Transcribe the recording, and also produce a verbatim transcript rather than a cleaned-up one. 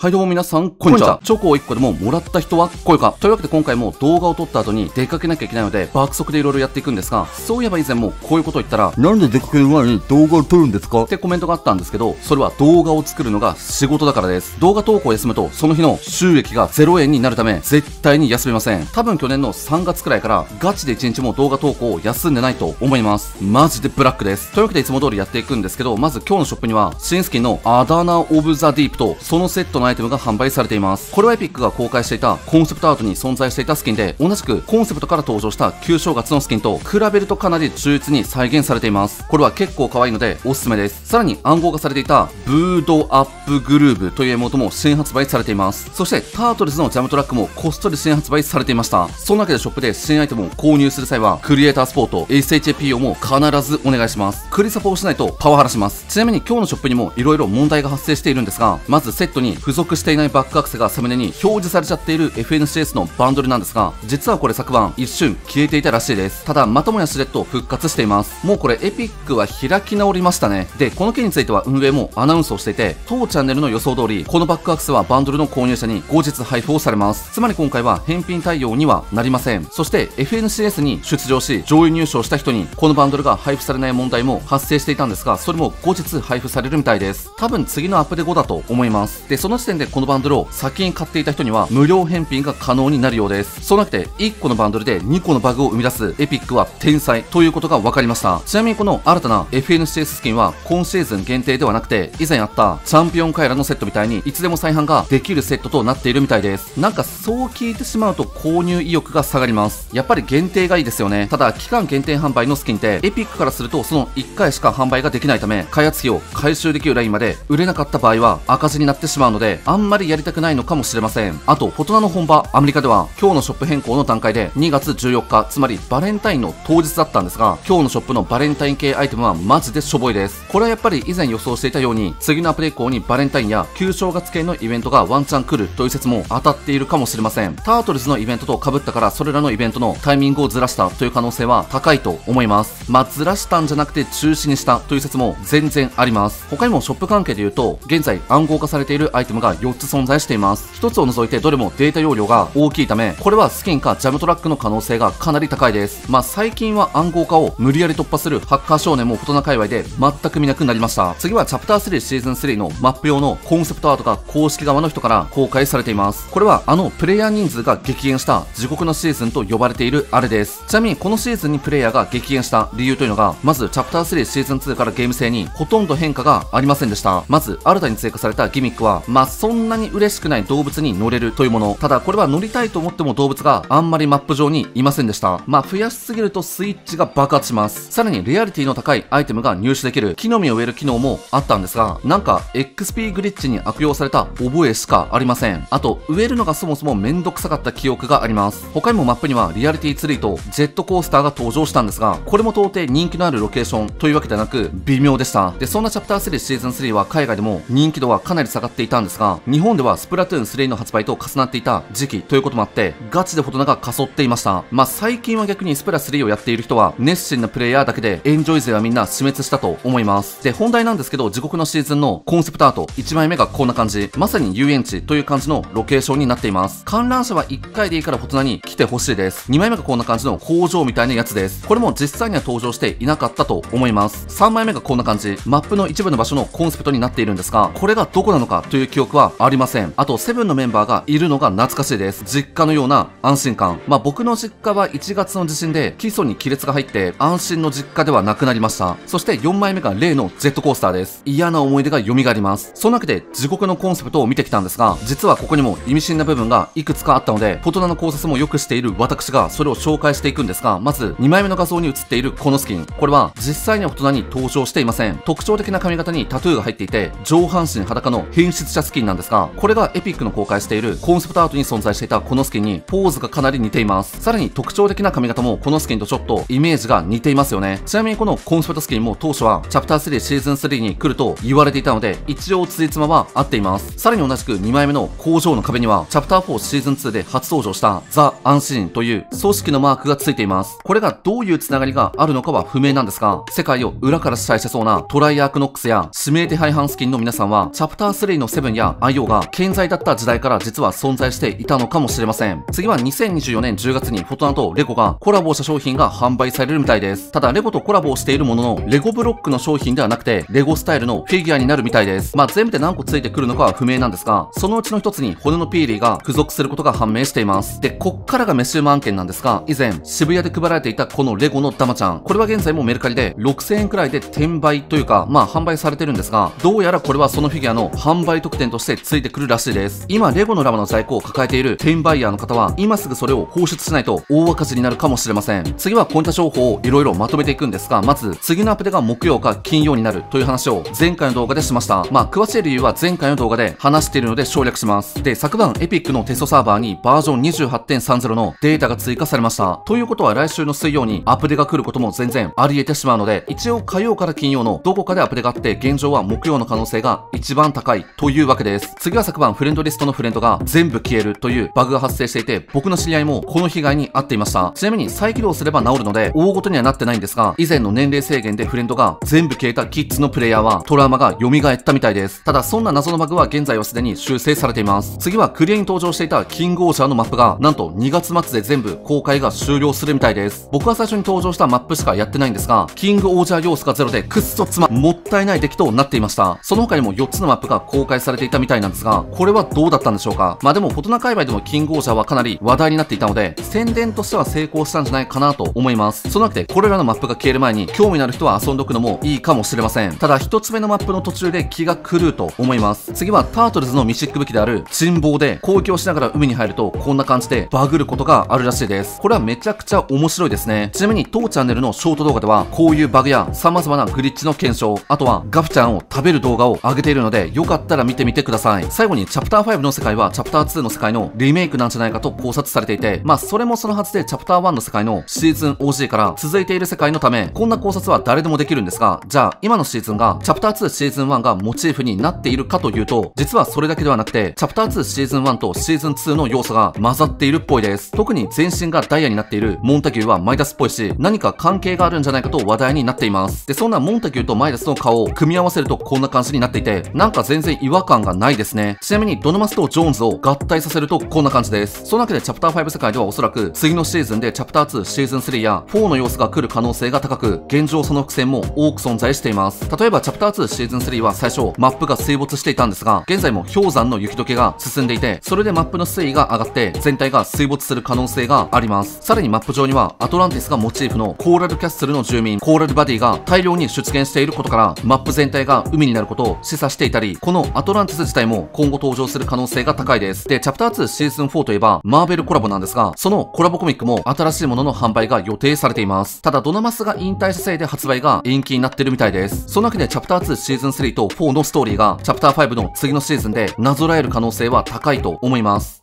はいどうも皆さん、こんにちは。チョコをいっこでももらった人は来よか。というわけで今回も動画を撮った後に出かけなきゃいけないので爆速でいろいろやっていくんですが、そういえば以前もこういうことを言ったら、なんで出かける前に動画を撮るんですかってコメントがあったんですけど、それは動画を作るのが仕事だからです。動画投稿を休むとその日の収益がゼロえんになるため絶対に休みません。多分去年のさんがつくらいからガチでいちにちも動画投稿を休んでないと思います。マジでブラックです。というわけでいつも通りやっていくんですけど、まず今日のショップにはシンスキンのアダナ・オブ・ザ・ディープとそのセットのアイテムが販売されています。これはエピックが公開していたコンセプトアートに存在していたスキンで、同じくコンセプトから登場した旧正月のスキンと比べるとかなり忠実に再現されています。これは結構可愛いのでおすすめです。さらに暗号化されていたブードアップグルーブというエモートも新発売されています。そしてタートルズのジャムトラックもこっそり新発売されていました。そんなわけでショップで新アイテムを購入する際はクリエイターサポート エスエイチエーピーオー も必ずお願いします。クリサポをしないとパワハラします。ちなみに今日のショップにも色々問題が発生しているんですが、まずセットに付属していないバックアクセがサムネに表示されちゃっている エフエヌシーエス のバンドルなんですが、実はこれ昨晩一瞬消えていたらしいです。ただまたもやしれっと復活しています。もうこれエピックは開き直りましたね。でこの件については運営もアナウンスをしていて、当チャンネルの予想通りこのバックアクセはバンドルの購入者に後日配布をされます。つまり今回は返品対応にはなりません。そして エフエヌシーエス に出場し上位入賞した人にこのバンドルが配布されない問題も発生していたんですが、それも後日配布されるみたいです。多分次のアップデート後だと思います。でその時点でこのバンドルを先に買っていた人には無料返品が可能になるようです。そうなくていっこのバンドルでにこのバグを生み出すエピックは天才ということが分かりました。ちなみにこの新たな エフエヌシーエス スキンは今シーズン限定ではなくて、以前あったチャンピオンカエラのセットみたいにいつでも再販ができるセットとなっているみたいです。なんかそう聞いてしまうと購入意欲が下がります。やっぱり限定がいいですよね。ただ期間限定販売のスキンってエピックからするとそのいっかいしか販売ができないため、開発費を回収できるラインまで売れなかった場合は赤字になってしまうので、あんまりやりたくないのかもしれません。あとフォトナの本場アメリカでは今日のショップ変更の段階でにがつじゅうよっか、つまりバレンタインの当日だったんですが、今日のショップのバレンタイン系アイテムはマジでしょぼいです。これはやっぱり以前予想していたように次のアプデ以降にバレンタインや旧正月系のイベントがワンチャン来るという説も当たっているかもしれません。タートルズのイベントと被ったから、それらのイベントのタイミングをずらしたという可能性は高いと思います。まあずらしたんじゃなくて中止にしたという説も全然あります。他にもショップ関係で言うと、現在暗号化されているアイテムがよっつ存在しています。ひとつを除いてどれもデータ容量が大きいため、これはスキンかジャムトラックの可能性がかなり高いです。まあ最近は暗号化を無理やり突破するハッカー少年もフォトナ界隈で全く見なくなりました。次はチャプタースリーシーズンスリーのマップ用のコンセプトアートが公式側の人から公開されています。これはあのプレイヤー人数が激減した地獄のシーズンと呼ばれているあれです。ちなみにこのシーズンにプレイヤーが激減した理由というのが、まずチャプタースリーシーズンツーからゲーム性にほとんど変化がありませんでした。まず新たに追加されたギミックはまあそんなに嬉しくない動物に乗れるというもの。ただこれは乗りたいと思っても動物があんまりマップ上にいませんでした。まあ増やしすぎるとスイッチが爆発します。さらにレアリティの高いアイテムが入手できる木の実を植える機能もあったんですが、なんか エックスピー グリッチに悪用された覚えしかありません。あと植えるのがそもそもめんどくさかった記憶があります。他にもマップにはリアリティツリーとジェットコースターが登場したんですが、これも到底人気のあるロケーションというわけではなく微妙でした。でそんなチャプタースリーシーズンスリーは海外でも人気度はかなり下がっていたんですが、日本ではスプラトゥーンスリーの発売と重なっていた時期ということもあってガチでフォトナがかそっていました。まあ最近は逆にスプラスリーをやっている人は熱心なプレイヤーだけでエンジョイ勢はみんな死滅したと思います。で本題なんですけど、地獄のシーズンのコンセプトアートいちまいめがこんな感じ、まさに遊園地という感じのロケーションになっています。観覧車はいっかいでいいからフォトナに来てほしいです。にまいめがこんな感じの工場みたいなやつです。これも実際には登場していなかったと思います。さんまいめがこんな感じ、マップの一部の場所のコンセプトになっているんですが、これがどこなのかという記憶はありません。あとセブンのメンバーがいるのが懐かしいです。実家のような安心感。まあ僕の実家はいちがつの地震で基礎に亀裂が入って安心の実家ではなくなりました。そしてよんまいめが例のジェットコースターです。嫌な思い出が蘇ります。その中で地獄のコンセプトを見てきたんですが、実はここにも意味深な部分がいくつかあったので、フォトナの考察もよくしている私がそれを紹介していくんですが、まずにまいめの画像に写っているこのスキン、これは実際にはフォトナに登場していません。特徴的な髪型にタトゥーが入っていて上半身裸の変質者スキンなんですですが、これがエピックの公開しているコンセプトアートに存在していたこのスキンにポーズがかなり似ています。さらに特徴的な髪型もこのスキンとちょっとイメージが似ていますよね。ちなみにこのコンセプトスキンも当初はチャプタースリーシーズンスリーに来ると言われていたので、一応つじつまは合っています。さらに同じくにまいめの工場の壁にはチャプターフォーシーズンツーで初登場したザ・アンシーンという組織のマークがついています。これがどういうつながりがあるのかは不明なんですが、世界を裏から支配してそうなトライアークノックスや指名手配犯スキンの皆さんはチャプタースリーのセブンやや アイオー が健在だった時代から実は存在していたのかもしれません。次はにせんにじゅうよねんじゅうがつにフォトナとレゴがコラボした商品が販売されるみたいです。ただレゴとコラボをしているものの、レゴブロックの商品ではなくて、レゴスタイルのフィギュアになるみたいです。まあ全部で何個ついてくるのかは不明なんですが、そのうちの一つに骨のピーリーが付属することが判明しています。で、こっからがメシウマ案件なんですが、以前渋谷で配られていたこのレゴのダマちゃん。これは現在もメルカリでろくせんえんくらいで転売というか、まあ販売されてるんですが、どうやらこれはそのフィギュアの販売特典としてついてくるらしいです。今レゴのラマの在庫を抱えている転売ヤーの方は、今すぐそれを放出しないと大赤字になるかもしれません。次はこういった情報をいろいろまとめていくんですが、まず次のアップデートが木曜か金曜になるという話を前回の動画でしました。まあ詳しい理由は前回の動画で話しているので省略します。で、昨晩エピックのテストサーバーにバージョン にじゅうはちてんさんゼロ のデータが追加されました。ということは来週の水曜にアップデートが来ることも全然あり得てしまうので、一応火曜から金曜のどこかでアップデートがあって、現状は木曜の可能性が一番高いというわけです。次は昨晩フレンドリストのフレンドが全部消えるというバグが発生していて、僕の知り合いもこの被害に遭っていました。ちなみに再起動すれば治るので大ごとにはなってないんですが、以前の年齢制限でフレンドが全部消えたキッズのプレイヤーはトラウマが蘇ったみたいです。ただそんな謎のバグは現在はすでに修正されています。次はクリアに登場していたキングオーシャーのマップがなんとにがつまつで全部公開が終了するみたいです。僕は最初に登場したマップしかやってないんですが、キングオーシャー要素がゼロでくっそつま、もったいない出来となっていました。その他にもよっつのマップが公開されていたみたいなんですが、これはどうだったんでしょうか。まあでもフォトナ界隈でもキングオーシャーはかなり話題になっていたので、宣伝としては成功したんじゃないかなと思います。そのわけでこれらのマップが消える前に興味のある人は遊んでおくのもいいかもしれません。ただひとつめのマップの途中で気が狂うと思います。次はタートルズのミシック武器である沈暴で攻撃をしながら海に入るとこんな感じでバグることがあるらしいです。これはめちゃくちゃ面白いですね。ちなみに当チャンネルのショート動画ではこういうバグや様々なグリッチの検証、あとはガフちゃんを食べる動画を上げているのでよかったら見てみてください。最後にチャプターファイブの世界はチャプターツーの世界のリメイクなんじゃないかと考察されていて、まあそれもそのはずでチャプターワンの世界のシーズン オージー から続いている世界のためこんな考察は誰でもできるんですが、じゃあ今のシーズンがチャプターツーシーズンワンがモチーフになっているかというと、実はそれだけではなくてチャプターツーシーズンワンとシーズンツーの要素が混ざっているっぽいです。特に全身がダイヤになっているモンタギューはマイダスっぽいし、何か関係があるんじゃないかと話題になっています。で、そんなモンタギューとマイダスの顔を組み合わせるとこんな感じになっていて、なんか全然違和感がないですね。ちなみにドノマスとジョーンズを合体させるとこんな感じです。その中でチャプターファイブ世界ではおそらく次のシーズンでチャプターツーシーズンスリーやフォーの要素が来る可能性が高く、現状その伏線も多く存在しています。例えばチャプターツーシーズンスリーは最初マップが水没していたんですが、現在も氷山の雪解けが進んでいて、それでマップの水位が上がって全体が水没する可能性があります。さらにマップ上にはアトランティスがモチーフのコーラルキャッスルの住民コーラルバディが大量に出現していることから、マップ全体が海になることを示唆していたり、このアトランティス自体も今後登場する可能性が高いです。で、チャプターツーシーズンフォーといえばマーベルコラボなんですが、そのコラボコミックも新しいものの販売が予定されています。ただドナマスが引退したせいで発売が延期になってるみたいです。そのわけでチャプターツーシーズンスリーとフォーのストーリーがチャプターファイブの次のシーズンでなぞらえる可能性は高いと思います。